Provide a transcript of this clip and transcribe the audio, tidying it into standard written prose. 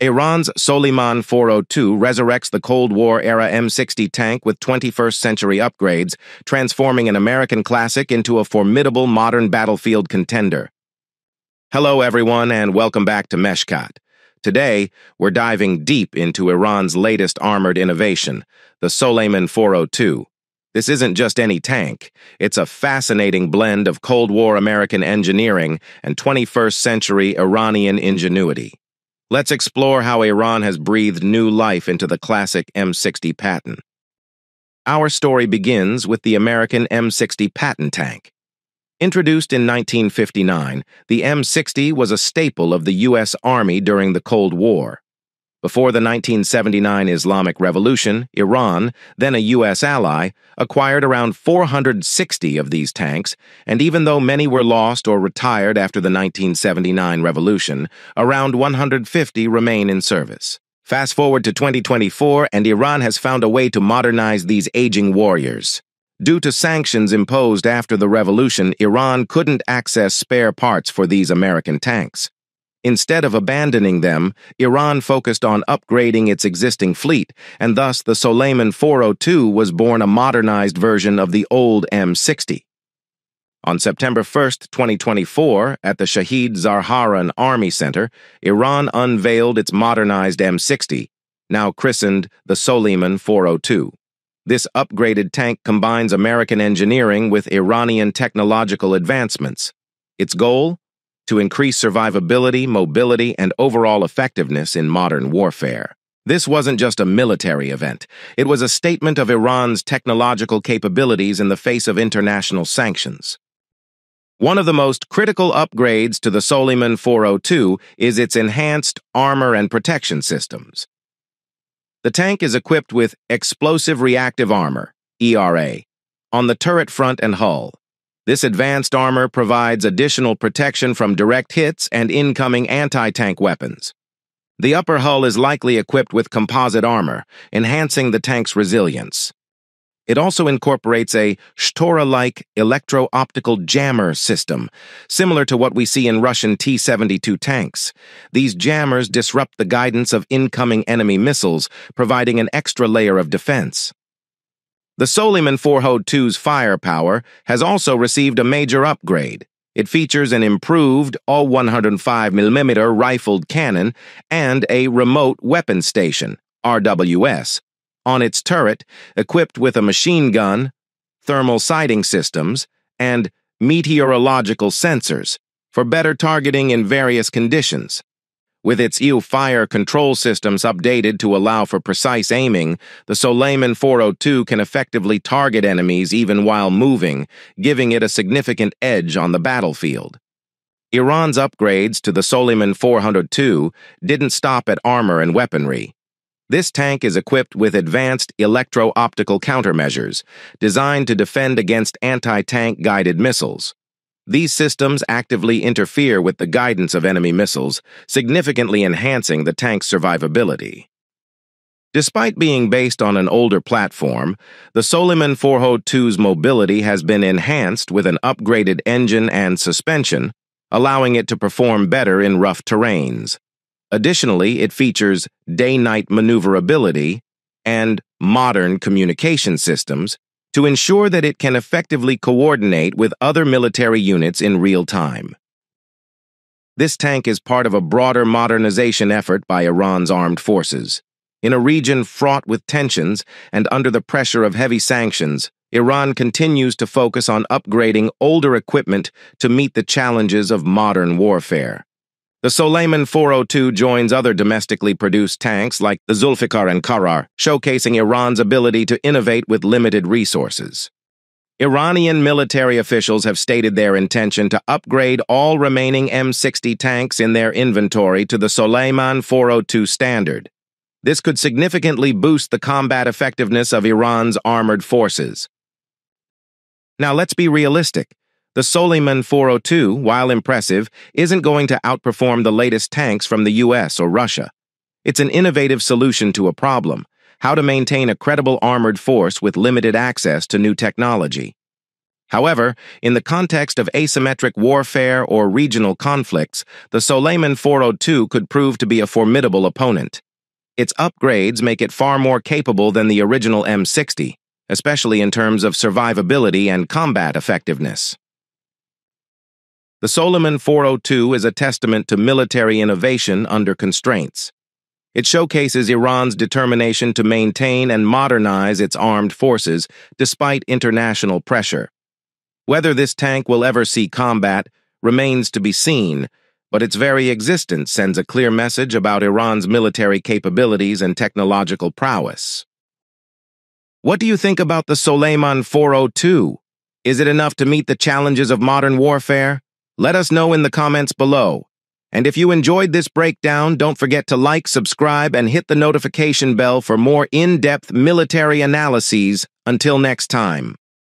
Iran's Soleiman 402 resurrects the Cold War-era M60 tank with 21st-century upgrades, transforming an American classic into a formidable modern battlefield contender. Hello, everyone, and welcome back to Meshkat. Today, we're diving deep into Iran's latest armored innovation, the Soleiman 402. This isn't just any tank. It's a fascinating blend of Cold War American engineering and 21st-century Iranian ingenuity. Let's explore how Iran has breathed new life into the classic M60 Patton. Our story begins with the American M60 Patton tank. Introduced in 1959, the M60 was a staple of the U.S. Army during the Cold War. Before the 1979 Islamic Revolution, Iran, then a U.S. ally, acquired around 460 of these tanks, and even though many were lost or retired after the 1979 revolution, around 150 remain in service. Fast forward to 2024, and Iran has found a way to modernize these aging warriors. Due to sanctions imposed after the revolution, Iran couldn't access spare parts for these American tanks. Instead of abandoning them, Iran focused on upgrading its existing fleet, and thus the Soleiman 402 was born, a modernized version of the old M60. On September 1, 2024, at the Shahid Zaharan Army Center, Iran unveiled its modernized M60, now christened the Soleiman 402. This upgraded tank combines American engineering with Iranian technological advancements. Its goal? To increase survivability, mobility, and overall effectiveness in modern warfare. This wasn't just a military event. It was a statement of Iran's technological capabilities in the face of international sanctions. One of the most critical upgrades to the Soleiman 402 is its enhanced armor and protection systems. The tank is equipped with explosive reactive armor, ERA, on the turret front and hull. This advanced armor provides additional protection from direct hits and incoming anti-tank weapons. The upper hull is likely equipped with composite armor, enhancing the tank's resilience. It also incorporates a Shtora-like electro-optical jammer system, similar to what we see in Russian T-72 tanks. These jammers disrupt the guidance of incoming enemy missiles, providing an extra layer of defense. The Soleiman 402's firepower has also received a major upgrade. It features an improved all-105mm rifled cannon and a remote weapon station, RWS, on its turret, equipped with a machine gun, thermal sighting systems, and meteorological sensors for better targeting in various conditions. With its fire control systems updated to allow for precise aiming, the Soleiman 402 can effectively target enemies even while moving, giving it a significant edge on the battlefield. Iran's upgrades to the Soleiman 402 didn't stop at armor and weaponry. This tank is equipped with advanced electro-optical countermeasures, designed to defend against anti-tank guided missiles. These systems actively interfere with the guidance of enemy missiles, significantly enhancing the tank's survivability. Despite being based on an older platform, the Soleiman 402's mobility has been enhanced with an upgraded engine and suspension, allowing it to perform better in rough terrains. Additionally, it features day-night maneuverability and modern communication systems, to ensure that it can effectively coordinate with other military units in real time. This tank is part of a broader modernization effort by Iran's armed forces. In a region fraught with tensions and under the pressure of heavy sanctions, Iran continues to focus on upgrading older equipment to meet the challenges of modern warfare. The Soleiman 402 joins other domestically produced tanks like the Zulfiqar and Karar, showcasing Iran's ability to innovate with limited resources. Iranian military officials have stated their intention to upgrade all remaining M60 tanks in their inventory to the Soleiman 402 standard. This could significantly boost the combat effectiveness of Iran's armored forces. Now let's be realistic. The Soleiman 402, while impressive, isn't going to outperform the latest tanks from the U.S. or Russia. It's an innovative solution to a problem: how to maintain a credible armored force with limited access to new technology. However, in the context of asymmetric warfare or regional conflicts, the Soleiman 402 could prove to be a formidable opponent. Its upgrades make it far more capable than the original M60, especially in terms of survivability and combat effectiveness. The Soleiman 402 is a testament to military innovation under constraints. It showcases Iran's determination to maintain and modernize its armed forces despite international pressure. Whether this tank will ever see combat remains to be seen, but its very existence sends a clear message about Iran's military capabilities and technological prowess. What do you think about the Soleiman 402? Is it enough to meet the challenges of modern warfare? Let us know in the comments below. And if you enjoyed this breakdown, don't forget to like, subscribe, and hit the notification bell for more in-depth military analyses. Until next time.